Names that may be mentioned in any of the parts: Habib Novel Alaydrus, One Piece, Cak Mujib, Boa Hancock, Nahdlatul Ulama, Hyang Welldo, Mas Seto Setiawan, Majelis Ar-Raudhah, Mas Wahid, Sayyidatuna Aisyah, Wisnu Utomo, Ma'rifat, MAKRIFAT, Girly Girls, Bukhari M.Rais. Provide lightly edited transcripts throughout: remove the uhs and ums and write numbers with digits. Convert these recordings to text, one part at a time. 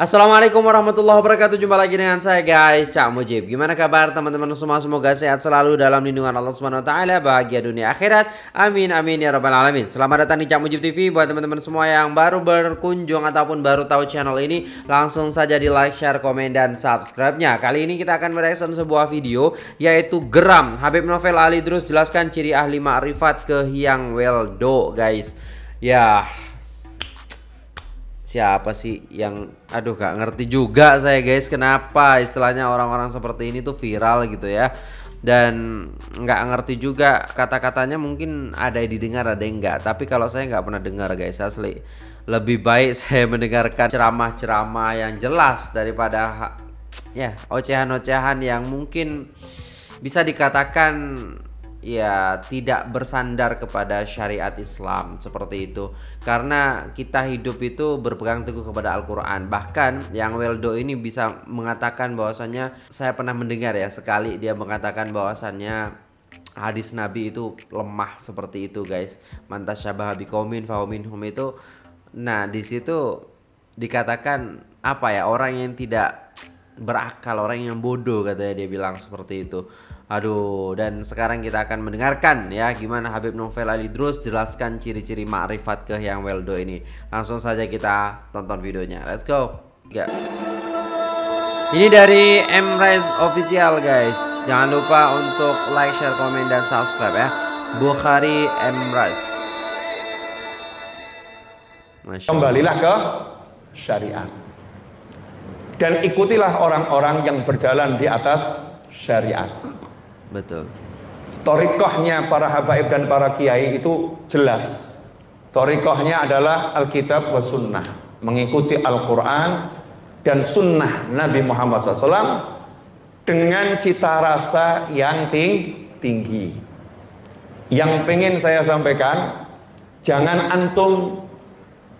Assalamualaikum warahmatullahi wabarakatuh. Jumpa lagi dengan saya guys, Cak Mujib. Gimana kabar teman-teman semua? Semoga sehat selalu dalam lindungan Allah Subhanahu wa taala, bahagia dunia akhirat. Amin amin ya rabbal alamin. Selamat datang di Cak Mujib TV. Buat teman-teman semua yang baru berkunjung ataupun baru tahu channel ini, langsung saja di like, share, komen dan subscribe-nya. Kali ini kita akan mereaction sebuah video yaitu geram. Habib Novel Alaydrus jelaskan ciri ahli ma'rifat ke Hyang Welldo, guys. Ya. Siapa sih yang, aduh gak ngerti juga saya guys, kenapa istilahnya orang-orang seperti ini tuh viral gitu ya. Dan nggak ngerti juga kata-katanya, mungkin ada yang didengar ada yang enggak. Tapi kalau saya nggak pernah dengar guys, asli. Lebih baik saya mendengarkan ceramah-ceramah yang jelas daripada ya ocehan-ocehan yang mungkin bisa dikatakan ya tidak bersandar kepada syariat Islam seperti itu. Karena kita hidup itu berpegang teguh kepada Al-Quran. Bahkan Hyang Welldo ini bisa mengatakan bahwasannya, saya pernah mendengar ya sekali dia mengatakan bahwasannya hadis Nabi itu lemah seperti itu guys. Mantasyabaha biqaumin fahuminhum itu. Nah disitu dikatakan apa ya, orang yang tidak berakal, orang yang bodoh katanya, dia bilang seperti itu. Aduh, dan sekarang kita akan mendengarkan ya gimana Habib Novel Alaydrus jelaskan ciri-ciri makrifat ke Hyang Welldo ini. Langsung saja kita tonton videonya. Let's go. Ini dari M.Rais official guys. Jangan lupa untuk like, share, komen dan subscribe ya. Bukhari M.Rais. Kembalilah ke syariat. Dan ikutilah orang-orang yang berjalan di atas syariat. Betul. Thariqahnya para habaib dan para kiai itu jelas. Thariqahnya adalah Alkitab wa Sunnah. Mengikuti Al-Quran dan Sunnah Nabi Muhammad SAW dengan cita rasa yang tinggi. Yang pengen saya sampaikan, jangan antum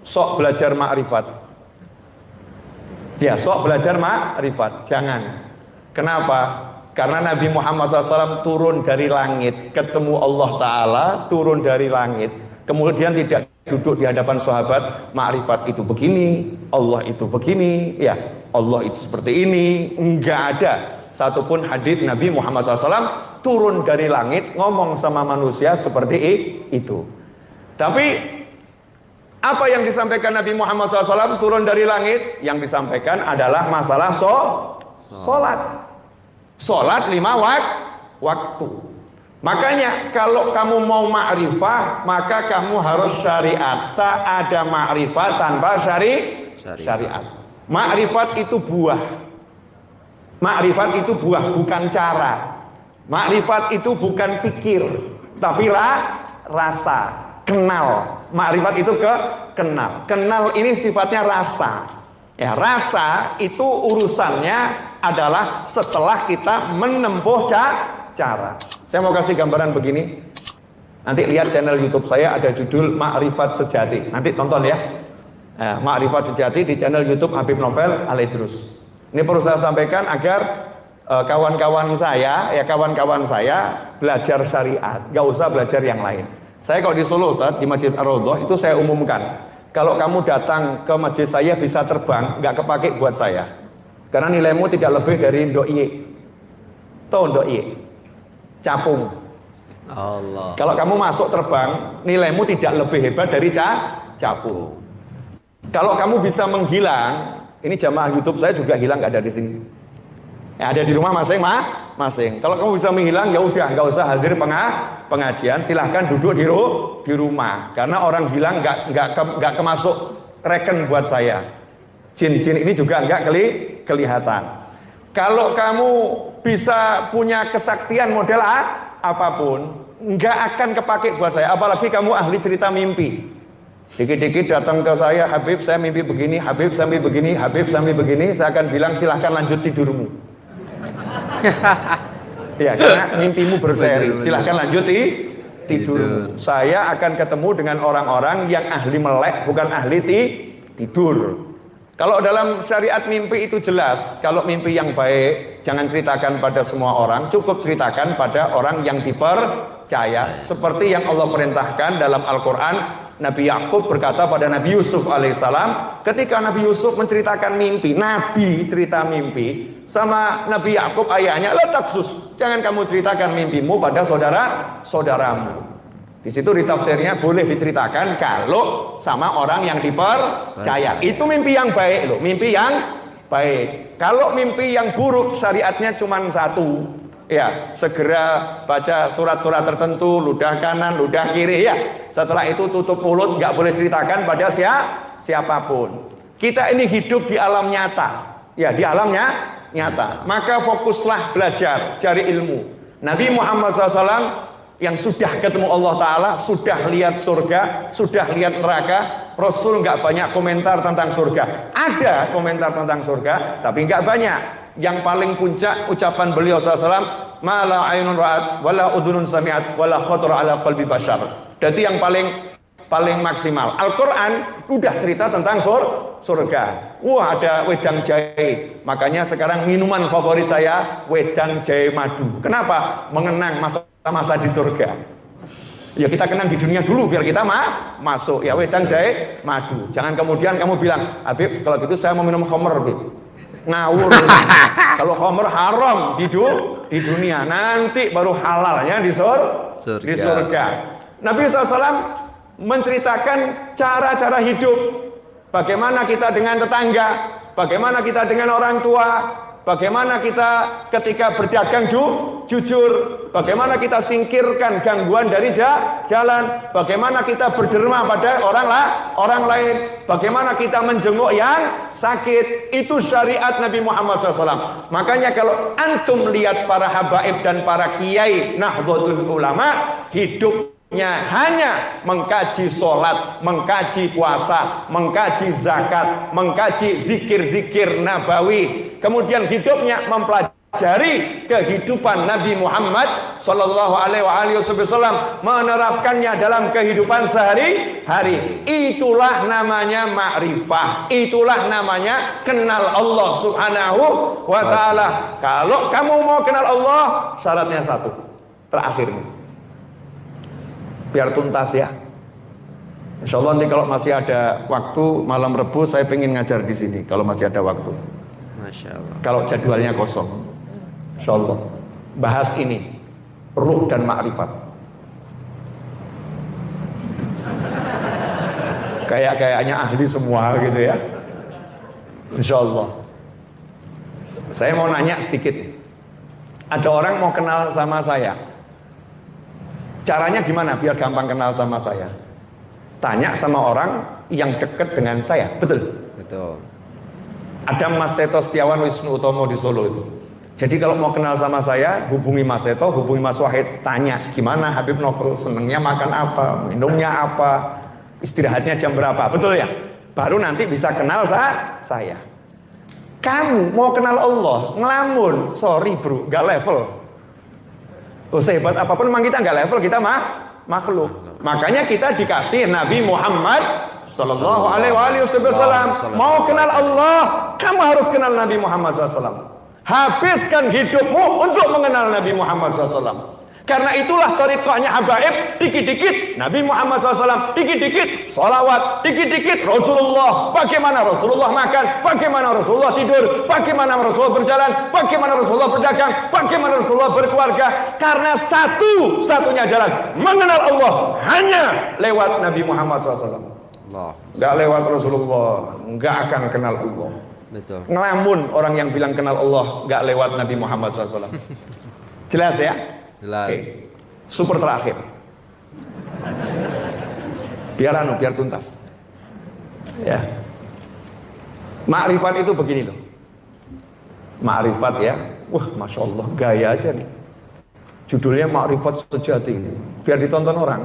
sok belajar ma'rifat. Ya, sok belajar ma'rifat, jangan. Kenapa? Karena Nabi Muhammad SAW turun dari langit, ketemu Allah Ta'ala, turun dari langit. Kemudian tidak duduk di hadapan sahabat, ma'rifat itu begini, Allah itu begini, ya Allah itu seperti ini. Enggak ada satupun hadis Nabi Muhammad SAW turun dari langit, ngomong sama manusia seperti itu. Tapi apa yang disampaikan Nabi Muhammad SAW turun dari langit? Yang disampaikan adalah masalah sholat. Sholat 5 waktu. Makanya kalau kamu mau ma'rifah, maka kamu harus syariat. Tak ada ma'rifah tanpa syariat. Ma'rifat itu buah. Ma'rifat itu buah, bukan cara. Ma'rifat itu bukan pikir, tapi rasa. Kenal, makrifat itu kenal. Kenal ini sifatnya rasa. Ya, rasa itu urusannya adalah setelah kita menempuh cara. Saya mau kasih gambaran begini. Nanti lihat channel YouTube saya ada judul Makrifat Sejati. Nanti tonton ya. Makrifat Sejati di channel YouTube Habib Novel Alaydrus. Ini perlu saya sampaikan agar kawan-kawan saya belajar syariat, gak usah belajar yang lain. Saya kalau di Solo Ustaz, di Majelis Ar-Raudhah itu saya umumkan, kalau kamu datang ke majelis saya bisa terbang, nggak kepake buat saya, karena nilaimu tidak lebih dari doi. Tahu doi? Capung. Allah. Kalau kamu masuk terbang, nilaimu tidak lebih hebat dari capung. Kalau kamu bisa menghilang, ini jamaah YouTube saya juga hilang, nggak ada di sini. Ya, ada di rumah masing-masing. Kalau kamu bisa menghilang, ya udah, nggak usah hadir pengajian. Silahkan duduk di rumah. Karena orang hilang nggak kemasuk reken buat saya. Jin-jin ini juga nggak kelihatan. Kalau kamu bisa punya kesaktian model apapun, nggak akan kepake buat saya. Apalagi kamu ahli cerita mimpi. Dikit-dikit datang ke saya, Habib saya mimpi begini, Habib saya mimpi begini, Habib saya mimpi begini. Saya akan bilang silahkan lanjut tidurmu. Ya, karena mimpimu berseri. Silahkan lanjut tidur. Saya akan ketemu dengan orang-orang yang ahli melek, bukan ahli tidur. Kalau dalam syariat mimpi itu jelas. Kalau mimpi yang baik, jangan ceritakan pada semua orang. Cukup ceritakan pada orang yang diper percaya seperti yang Allah perintahkan dalam Al-Quran. Nabi Yakub berkata pada Nabi Yusuf alaihissalam, ketika Nabi Yusuf menceritakan mimpi, Nabi cerita mimpi sama Nabi Yakub ayahnya, la taksus, jangan kamu ceritakan mimpimu pada saudara-saudaramu. Di situ ditafsirnya boleh diceritakan kalau sama orang yang dipercaya. Itu mimpi yang baik loh, mimpi yang baik. Kalau mimpi yang buruk syariatnya cuma satu, ya, segera baca surat-surat tertentu, ludah kanan, ludah kiri, ya. Setelah itu tutup mulut, nggak boleh ceritakan pada siapapun. Kita ini hidup di alam nyata, ya, di alamnya nyata. Maka fokuslah belajar, cari ilmu. Nabi Muhammad SAW yang sudah ketemu Allah Ta'ala, sudah lihat surga, sudah lihat neraka. Rasul nggak banyak komentar tentang surga. Ada komentar tentang surga, tapi nggak banyak. Yang paling puncak ucapan beliau SAW, ma la aynun ra'at wala udhunun sami'at wala khatar ala qalbi bashar. Jadi yang paling maksimal. Al-Qur'an udah cerita tentang surga. Wah, ada wedang jahe. Makanya sekarang minuman favorit saya wedang jahe madu. Kenapa? Mengenang masa-masa di surga. Ya kita kenang di dunia dulu biar kita masuk. Ya wedang jahe madu. Jangan kemudian kamu bilang, "Habib, kalau gitu saya mau minum khamr, Habib." Ngawur. Kalau khamr haram di dunia, nanti baru halalnya di surga. Nabi SAW menceritakan cara-cara hidup, bagaimana kita dengan tetangga, bagaimana kita dengan orang tua, bagaimana kita ketika berdagang jujur, bagaimana kita singkirkan gangguan dari jalan, bagaimana kita berderma pada orang lain, bagaimana kita menjenguk yang sakit. Itu syariat Nabi Muhammad SAW. Makanya kalau antum lihat para habaib dan para kiai Nahdlatul Ulama, hidupnya hanya mengkaji sholat, mengkaji puasa, mengkaji zakat, mengkaji zikir-zikir nabawi. Kemudian hidupnya mempelajari kehidupan Nabi Muhammad Shallallahu Alaihi Wasallam, menerapkannya dalam kehidupan sehari-hari. Itulah namanya ma'rifah. Itulah namanya kenal Allah Subhanahu wa Ta'ala. Kalau kamu mau kenal Allah, syaratnya satu. Terakhir, biar tuntas ya. Insya Allah nanti kalau masih ada waktu malam Rebu saya pengen ngajar di sini kalau masih ada waktu. Kalau jadwalnya kosong, Insya Allah bahas ini ruh dan ma'rifat. Kayaknya ahli semua gitu ya. Insya Allah. Saya mau nanya sedikit. Ada orang mau kenal sama saya. Caranya gimana biar gampang kenal sama saya? Tanya sama orang yang dekat dengan saya. Betul? Betul. Ada Mas Seto Setiawan Wisnu Utomo di Solo itu. Jadi kalau mau kenal sama saya, hubungi Mas Seto, hubungi Mas Wahid, tanya gimana Habib Novel senengnya makan apa, minumnya apa, istirahatnya jam berapa, betul ya? Baru nanti bisa kenal saya. Kamu mau kenal Allah, ngelamun, sorry bro, nggak level. Oh sehebat apapun memang kita nggak level, kita makhluk. Makanya kita dikasih Nabi Muhammad Sallallahu Alaihi Wasallam. Mau kenal Allah, kamu harus kenal Nabi Muhammad SAW. Habiskan hidupmu untuk mengenal Nabi Muhammad SAW. Karena itulah tariqahnya habaib, dikit-dikit Nabi Muhammad SAW, dikit-dikit sholawat, dikit-dikit Rasulullah. Bagaimana Rasulullah makan, bagaimana Rasulullah tidur, bagaimana Rasulullah berjalan, bagaimana Rasulullah berdagang, bagaimana Rasulullah berkeluarga. Karena satu-satunya jalan mengenal Allah hanya lewat Nabi Muhammad SAW. Nggak lewat Rasulullah nggak akan kenal Allah. Betul. Ngelamun orang yang bilang kenal Allah nggak lewat Nabi Muhammad SAW. Jelas ya? Jelas. Okay. Super terakhir. Biar tuntas. Ya. Ma'rifat itu begini loh. Ma'rifat ya. Wah, masya Allah gaya aja nih. Judulnya Ma'rifat Sejati. Biar ditonton orang.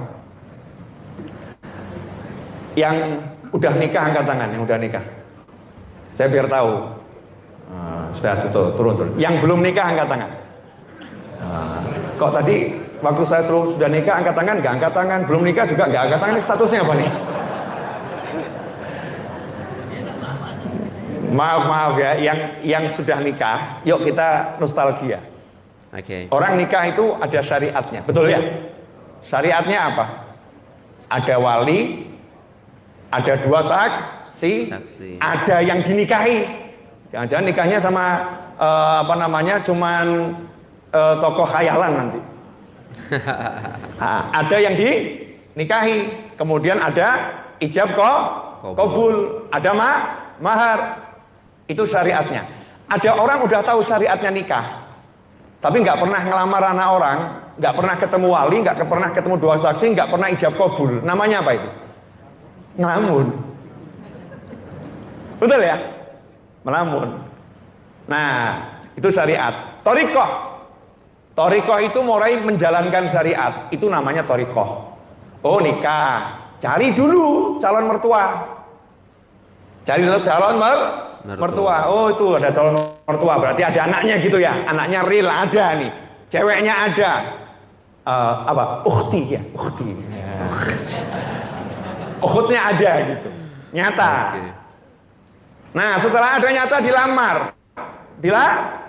Yang udah nikah angkat tangan, yang udah nikah. Saya biar tahu. Sudah turun. Yang belum nikah angkat tangan. Kok tadi waktu saya suruh sudah nikah angkat tangan, nggak angkat tangan, belum nikah juga nggak angkat tangan. Ini statusnya apa nih? Maaf ya, yang sudah nikah, yuk kita nostalgia. Oke. Orang nikah itu ada syariatnya, betul ya? Syariatnya apa? Ada wali, ada dua saksi, ada yang dinikahi. Jangan-jangan nikahnya sama cuman tokoh khayalan nanti. Nah, ada yang dinikahi, kemudian ada ijab qabul, ada mahar. Itu syariatnya. Ada orang udah tahu syariatnya nikah, tapi nggak pernah ngelamar anak orang, nggak pernah ketemu wali, nggak pernah ketemu dua saksi, nggak pernah ijab qabul. Namanya apa itu? Ngelamun. Betul ya? Melamun. Nah, itu syariat. Thariqah. Thariqah itu mulai menjalankan syariat. Itu namanya thariqah. Oh, nikah. Cari dulu calon mertua. Cari dulu calon mertua. Oh, itu ada calon mertua. Berarti ada anaknya gitu ya. Anaknya real ada nih. Ceweknya ada. Ukhti ya. Ukhti. Ukhutnya ada gitu. Nyata. Nah, setelah ada nyata dilamar.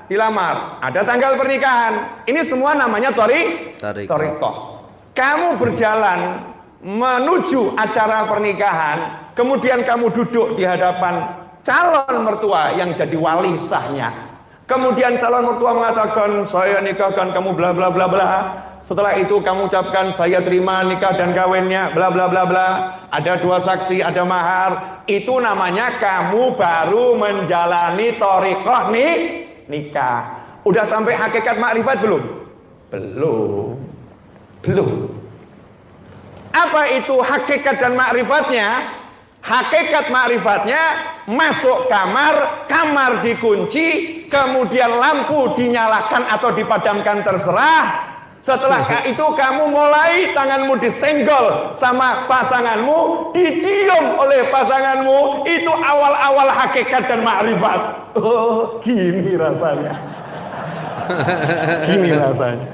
Dilamar. Ada tanggal pernikahan. Ini semua namanya thariqah. Kamu berjalan menuju acara pernikahan, kemudian kamu duduk di hadapan calon mertua yang jadi wali sahnya. Kemudian calon mertua mengatakan, "Saya nikahkan kamu bla bla bla bla." Setelah itu kamu ucapkan, "Saya terima nikah dan kawinnya bla bla bla bla." Ada dua saksi, ada mahar. Itu namanya kamu baru menjalani thariqah nikah. Udah sampai hakikat makrifat belum? Belum. Apa itu hakikat dan makrifatnya? Hakikat makrifatnya masuk kamar, kamar dikunci, kemudian lampu dinyalakan atau dipadamkan terserah. Setelah itu kamu mulai tanganmu disenggol sama pasanganmu, dicium oleh pasanganmu. Itu awal-awal hakikat dan makrifat. Oh, gini rasanya. Gini rasanya.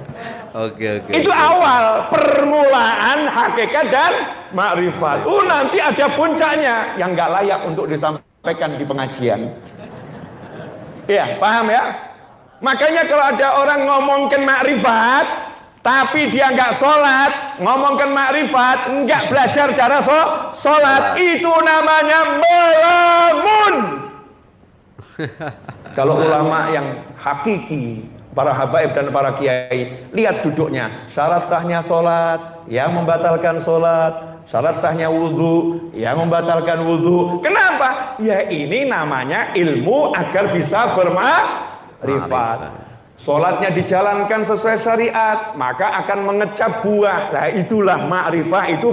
Oke. Itu awal permulaan hakikat dan makrifat. Nanti ada puncaknya yang nggak layak untuk disampaikan di pengajian. Iya, paham ya? Makanya kalau ada orang ngomongkan makrifat, tapi dia nggak sholat, ngomongkan makrifat, nggak belajar cara sholat, itu namanya melamun. Kalau ulama yang hakiki, para habaib dan para kiai, lihat duduknya. Syarat sahnya sholat, yang membatalkan sholat. Syarat sahnya wudhu, yang membatalkan wudhu. Kenapa? Ya ini namanya ilmu agar bisa bermakrifat. Sholatnya dijalankan sesuai syariat, maka akan mengecap buah. Nah itulah makrifah, itu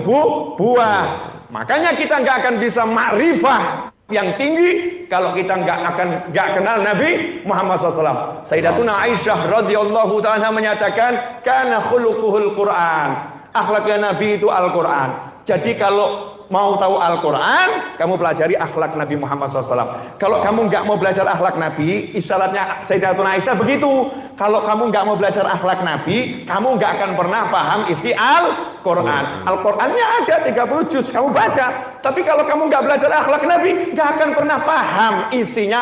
buah. Makanya kita nggak akan bisa makrifah yang tinggi kalau kita nggak kenal Nabi Muhammad SAW. Sayyidatuna Aisyah radhiyallahu taala menyatakan, "Kana khuluquhul Qur'an." Akhlaknya Nabi itu Al-Qur'an. Jadi kalau mau tahu Al-Qur'an, kamu pelajari akhlak Nabi Muhammad SAW. Kalau kamu nggak mau belajar akhlak Nabi, isyaratnya Sayyidatuna Aisyah begitu. Kalau kamu nggak mau belajar akhlak Nabi, kamu nggak akan pernah paham isi Al-Qur'an. Al-Qur'annya ada 30 juz, kamu baca. Tapi kalau kamu nggak belajar akhlak Nabi, nggak akan pernah paham isinya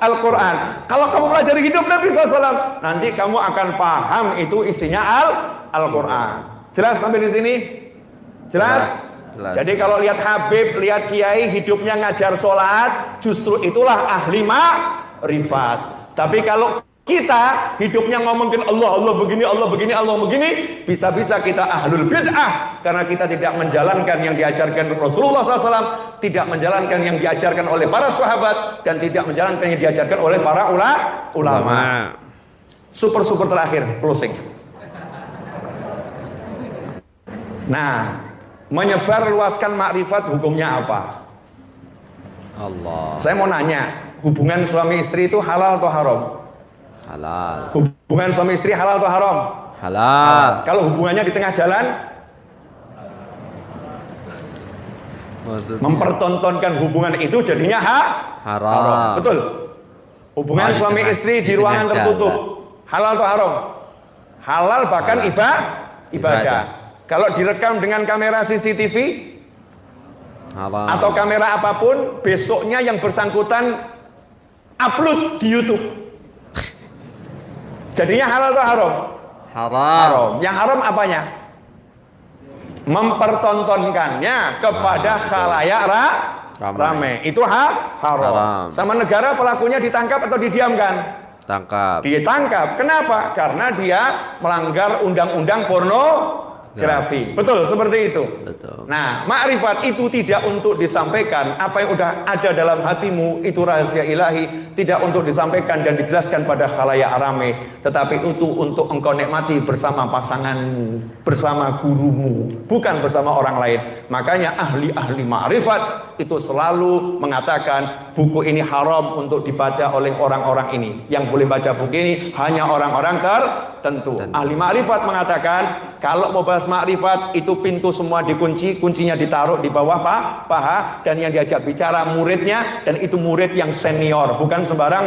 Al-Quran. Kalau kamu pelajari hidup Nabi SAW, nanti kamu akan paham itu isinya Al-Quran. Jelas sampai di sini? Jelas. Jadi kalau lihat Habib, lihat Kiai, hidupnya ngajar sholat, justru itulah ahli makrifat. Tapi kalau kita hidupnya ngomongin Allah begini, bisa-bisa kita ahlul bid'ah, karena kita tidak menjalankan yang diajarkan Rasulullah SAW, tidak menjalankan yang diajarkan oleh para sahabat, dan tidak menjalankan yang diajarkan oleh para ulama. Super terakhir closing. Nah, menyebar luaskan makrifat hukumnya apa? Allah. Saya mau nanya, hubungan suami istri itu halal atau haram? Halal. Hubungan suami istri halal atau haram? Halal. Kalau hubungannya di tengah jalan, maksudnya mempertontonkan hubungan itu jadinya haram. Betul. Hubungan suami istri di ruangan tertutup halal atau haram? Halal, bahkan ibadah. Kalau direkam dengan kamera CCTV halal, atau kamera apapun, besoknya yang bersangkutan upload di YouTube, jadinya halal atau haram? Haram. Yang haram apanya? mempertontonkannya kepada khalayak rame. Itu haram. Sama negara pelakunya ditangkap atau didiamkan? Ditangkap. Kenapa? Karena dia melanggar undang-undang pornografi. Betul, seperti itu. Betul. Nah, makrifat itu tidak untuk disampaikan. Apa yang udah ada dalam hatimu itu rahasia ilahi, tidak untuk disampaikan dan dijelaskan pada khalayak rame, tetapi itu untuk engkau nikmati bersama pasanganmu, bersama gurumu, bukan bersama orang lain. Makanya ahli-ahli makrifat itu selalu mengatakan buku ini haram untuk dibaca oleh orang-orang ini. Yang boleh baca buku ini hanya orang-orang tertentu. Ahli makrifat mengatakan kalau mau bahas makrifat itu pintu semua dikunci, kuncinya ditaruh di bawah paha, dan yang diajak bicara muridnya, dan itu murid yang senior, bukan sembarang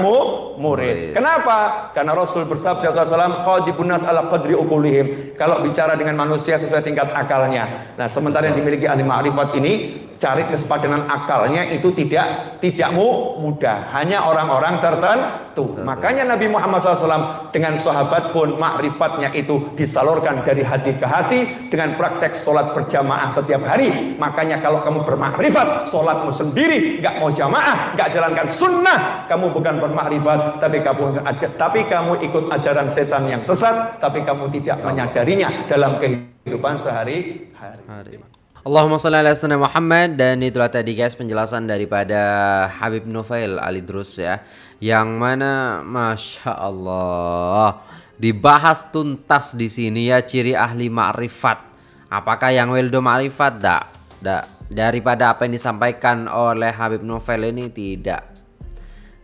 murid. Kenapa? Karena Rasul bersabda khadibun nas ala qadri uqulihim, kalau bicara dengan manusia sesuai tingkat akalnya. Nah, sementara yang dimiliki ahli makrifat ini cari kesepadanan akalnya itu tidak mudah, hanya orang-orang tertentu. Makanya Nabi Muhammad SAW dengan sahabat pun makrifatnya itu disalurkan dari hati ke hati dengan praktek sholat berjamaah setiap hari. Makanya kalau kamu bermakrifat, sholatmu sendiri nggak mau jamaah, nggak jalankan sunnah, kamu bukan bermakrifat, tapi kamu ikut ajaran setan yang sesat, tapi kamu tidak menyadarinya dalam kehidupan sehari-hari. Allahumma sholli ala sayyidina Muhammad. Dan itulah tadi guys penjelasan daripada Habib Novel Alaydrus ya, yang mana masya Allah dibahas tuntas di sini ya ciri ahli makrifat. Apakah yang Welldo makrifat? Tidak. Daripada apa yang disampaikan oleh Habib Novel ini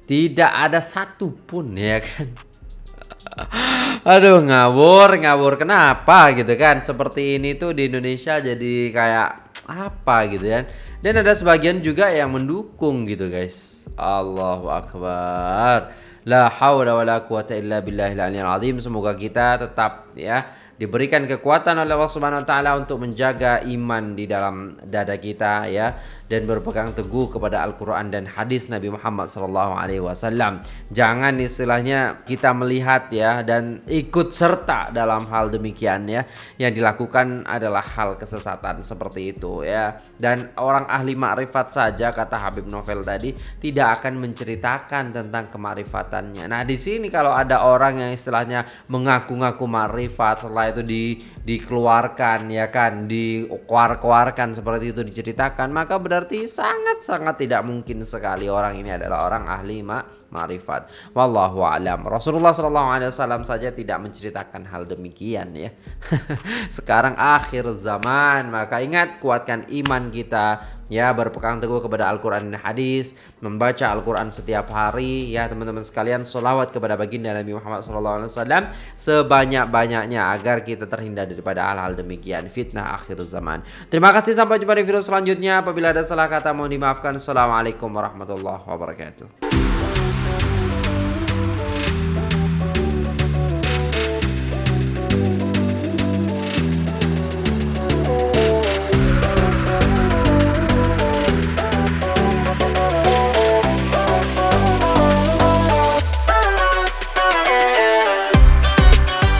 tidak ada satupun ya kan. Aduh ngawur kenapa gitu kan. Seperti ini tuh di Indonesia jadi kayak apa gitu kan. Dan ada sebagian juga yang mendukung gitu guys. Allahu Akbar. La haula wa la quwata illa billahil aliyil azim. Semoga kita tetap ya diberikan kekuatan oleh Allah Subhanahu wa taala untuk menjaga iman di dalam dada kita ya, dan berpegang teguh kepada Al-Quran dan hadis Nabi Muhammad SAW. Jangan istilahnya kita melihat ya dan ikut serta dalam hal demikian ya. Yang dilakukan adalah hal kesesatan seperti itu ya. Dan orang ahli makrifat saja kata Habib Novel tadi tidak akan menceritakan tentang kemakrifatannya. Nah di sini kalau ada orang yang istilahnya mengaku-ngaku makrifat setelah itu dikeluarkan ya kan, dikeluarkan seperti itu diceritakan, maka berarti sangat-sangat tidak mungkin sekali orang ini adalah orang ahli makrifat. Wallahu a'lam. Rasulullah SAW saja tidak menceritakan hal demikian ya. Sekarang akhir zaman, maka ingat kuatkan iman kita ya, berpegang teguh kepada Al-Quran dan hadis, membaca Al-Quran setiap hari ya teman-teman sekalian, sholawat kepada baginda Nabi Muhammad SAW sebanyak-banyaknya agar kita terhindar daripada hal-hal demikian, fitnah akhir zaman. Terima kasih, sampai jumpa di video selanjutnya. Apabila ada salah kata mohon dimaafkan. Assalamualaikum warahmatullahi wabarakatuh.